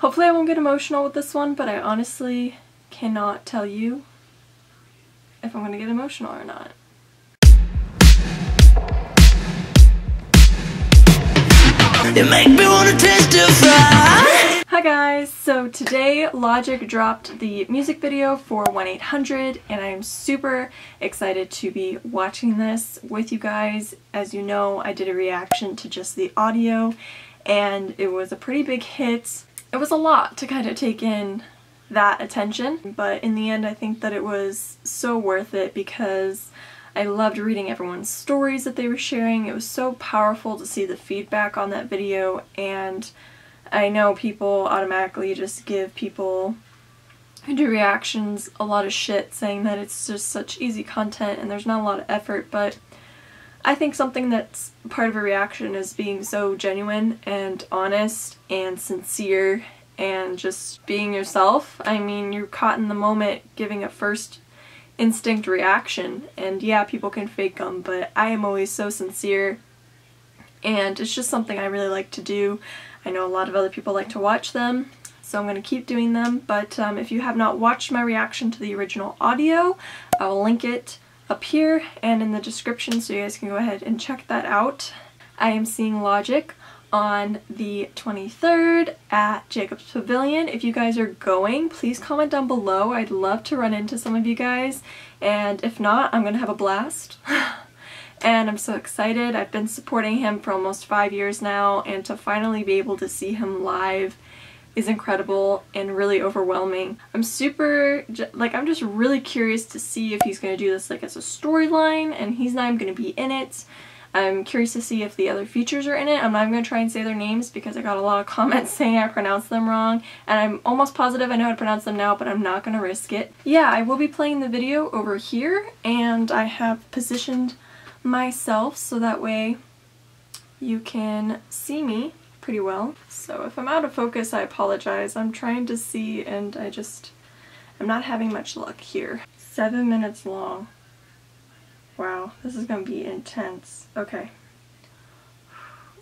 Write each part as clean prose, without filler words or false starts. Hopefully I won't get emotional with this one, but I honestly cannot tell you if I'm going to get emotional or not. You make me want to testify. Hi guys, so today Logic dropped the music video for 1-800 and I am super excited to be watching this with you guys. As you know, I did a reaction to just the audio and it was a pretty big hit. It was a lot to kind of take in that attention, but in the end I think that it was so worth it because I loved reading everyone's stories that they were sharing. It was so powerful to see the feedback on that video, and I know people automatically just give people who do reactions a lot of shit, saying that it's just such easy content and there's not a lot of effort, but I think something that's part of a reaction is being so genuine and honest and sincere and just being yourself. I mean, you're caught in the moment giving a first instinct reaction, and yeah, people can fake them, but I am always so sincere and it's just something I really like to do. I know a lot of other people like to watch them, so I'm going to keep doing them, but if you have not watched my reaction to the original audio, I will link it up here and in the description so you guys can go ahead and check that out. I am seeing Logic on the 23rd at Jacob's Pavilion. If you guys are going, please comment down below. I'd love to run into some of you guys, and if not, I'm gonna have a blast. And I'm so excited. I've been supporting him for almost 5 years now, and to finally be able to see him live is incredible and really overwhelming. I'm super, like, I'm just really curious to see if he's gonna do this like as a storyline, and he's not even gonna be in it. I'm curious to see if the other features are in it. I'm not even going to try and say their names because I got a lot of comments saying I pronounced them wrong, and I'm almost positive I know how to pronounce them now, but I'm not going to risk it. Yeah, I will be playing the video over here, and I have positioned myself so that way you can see me pretty well. So if I'm out of focus, I apologize. I'm trying to see and I'm not having much luck here. 7 minutes long. Wow, this is going to be intense. Okay.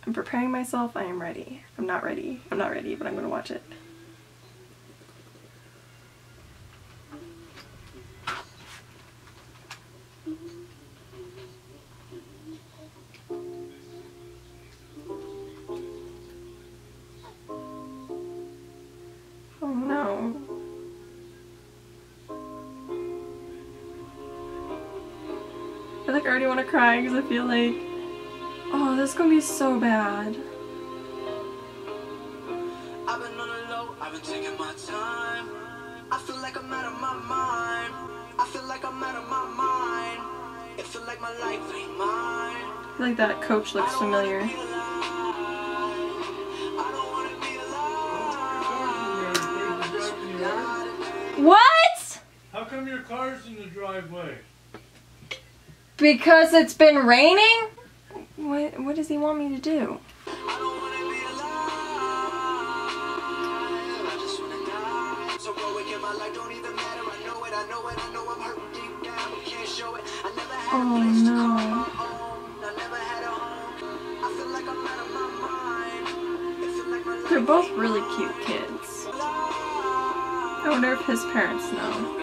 I'm preparing myself. I am ready. I'm not ready. I'm not ready, but I'm going to watch it. Oh no. I like already want to cry because I feel like, oh, this is gonna be so bad. I've been on a low, I've been taking my time. I feel like I'm out of my mind. I feel like I'm out of my mind. It feel like my life ain't mine. I feel like that coach looks familiar. What? How come your car's in the driveway? Because it's been raining? What does he want me to do? I don't wanna be alive. I just wanna die. So broke in my life, don't even matter. I know it, I know it, I know I'm hurting deep down, can't show it. I never had a place to call my own. I never had a home. I feel like I'm out of my mind. It feel like my life. They're both really cute kids. I wonder if his parents know.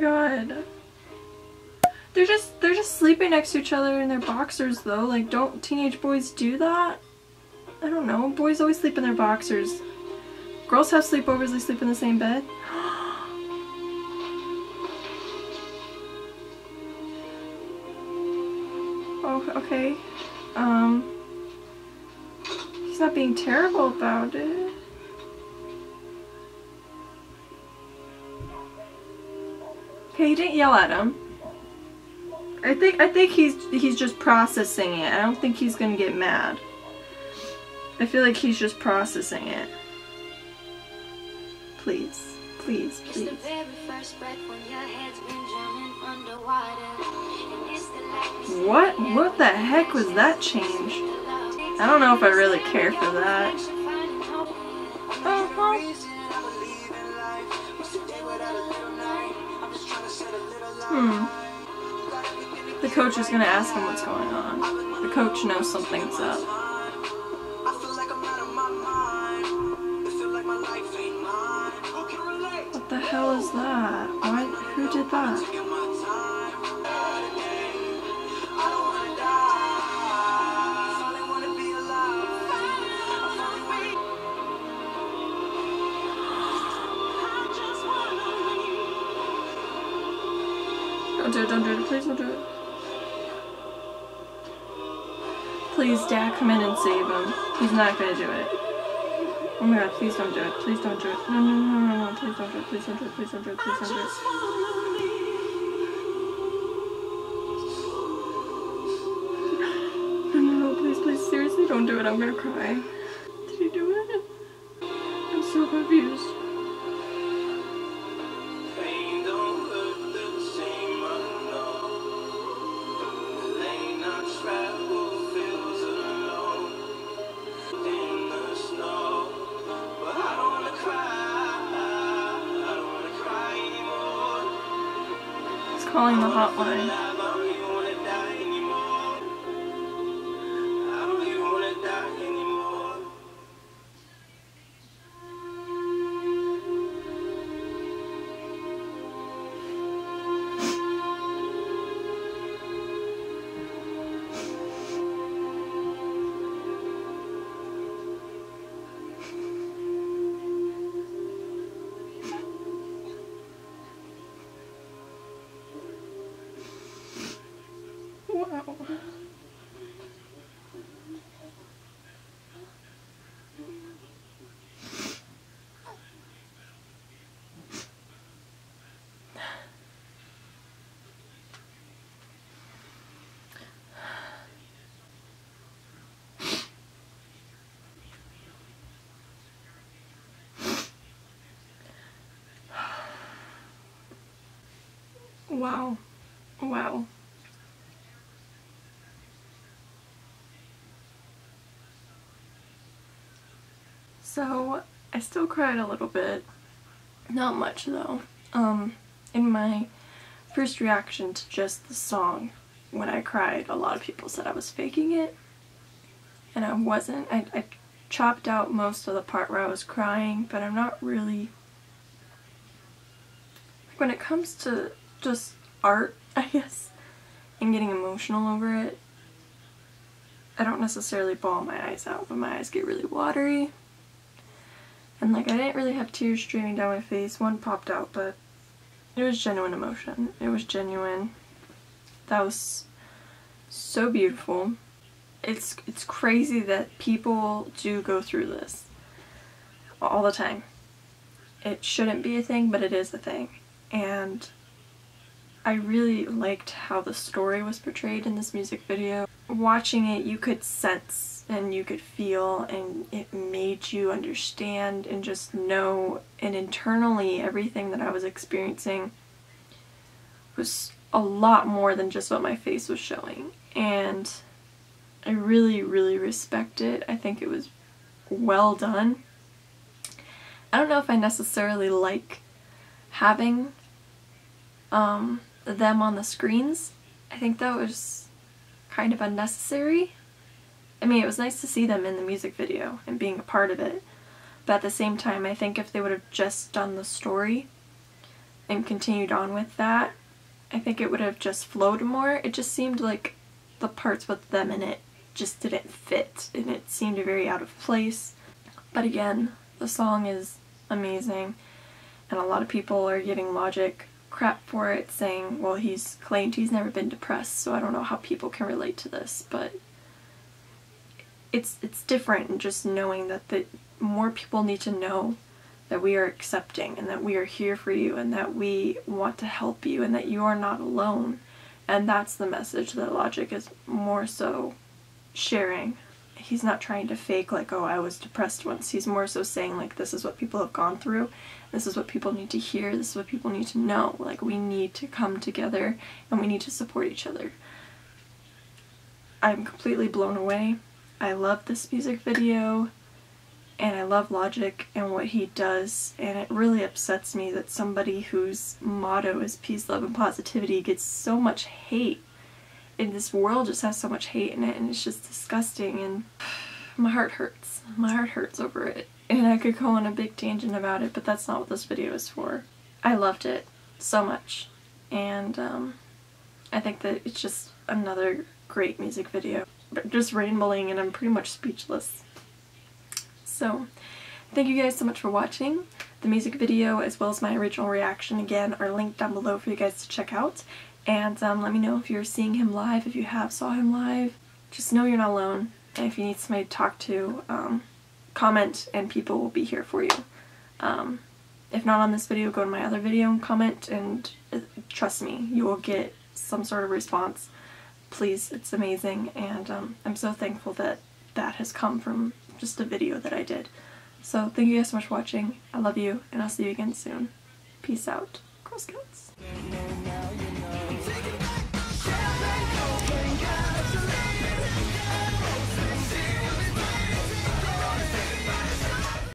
God. They're just sleeping next to each other in their boxers though. Like, don't teenage boys do that? I don't know. Boys always sleep in their boxers. Girls have sleepovers, they sleep in the same bed. Oh, okay. He's not being terrible about it. Okay, he didn't yell at him. I think he's just processing it. I don't think he's gonna get mad. I feel like he's just processing it. Please, please, please. It's the very first breath when your head's been drumming underwater. And it's the light. What the heck was that change? I don't know if I really care for that. Uh-huh. coach is going to ask him what's going on. The coach knows something's up. What the hell is that? Why? Who did that? Don't do it, please don't do it. Please, Dad, come in and save him. He's not gonna do it. Oh my god, please don't do it, please don't do it. No, no, no, no, no, please don't do it, please don't do it, please don't do it, please don't do it. No, no, no, please, please, seriously don't do it, I'm gonna cry. Did he do it? I'm so confused. Calling the hotline. Wow. Wow. Wow. So, I still cried a little bit, not much though, in my first reaction to just the song. When I cried, a lot of people said I was faking it, and I wasn't. I chopped out most of the part where I was crying, but I'm not really, like, when it comes to just art, I guess, and getting emotional over it, I don't necessarily bawl my eyes out, but my eyes get really watery. And, like, I didn't really have tears streaming down my face. One popped out, but it was genuine emotion. It was genuine. That was so beautiful. It's crazy that people do go through this all the time. It shouldn't be a thing, but it is a thing. And I really liked how the story was portrayed in this music video. Watching it, you could sense and you could feel, and it made you understand and just know, and internally everything that I was experiencing was a lot more than just what my face was showing, and I really, really respect it. I think it was well done. I don't know if I necessarily like having them on the screens. I think that was kind of unnecessary. I mean, it was nice to see them in the music video and being a part of it, but at the same time, I think if they would have just done the story and continued on with that, I think it would have just flowed more. It just seemed like the parts with them in it just didn't fit, and it seemed very out of place. But again, the song is amazing, and a lot of people are giving Logic crap for it, saying, well, he's claimed he's never been depressed, so I don't know how people can relate to this, but it's different, and just knowing that the more people need to know that we are accepting, and that we are here for you, and that we want to help you, and that you are not alone. And that's the message that Logic is more so sharing. He's not trying to fake, like, oh, I was depressed once. He's more so saying, like, this is what people have gone through, this is what people need to hear, this is what people need to know. Like, we need to come together, and we need to support each other. I'm completely blown away. I love this music video, and I love Logic and what he does, and it really upsets me that somebody whose motto is peace, love, and positivity gets so much hate. in this world just has so much hate in it, and it's just disgusting, and my heart hurts. My heart hurts over it, and I could go on a big tangent about it, but that's not what this video is for. I loved it so much, and I think that it's just another great music video. But just rambling, and I'm pretty much speechless. So thank you guys so much for watching. The music video as well as my original reaction again are linked down below for you guys to check out. And let me know if you're seeing him live, if you have saw him live. Just know you're not alone. And if you need somebody to talk to, comment and people will be here for you. If not on this video, go to my other video and comment, and trust me, you will get some sort of response. Please, it's amazing, and I'm so thankful that that has come from just a video that I did. So thank you guys so much for watching. I love you, and I'll see you again soon. Peace out, Girl Scouts.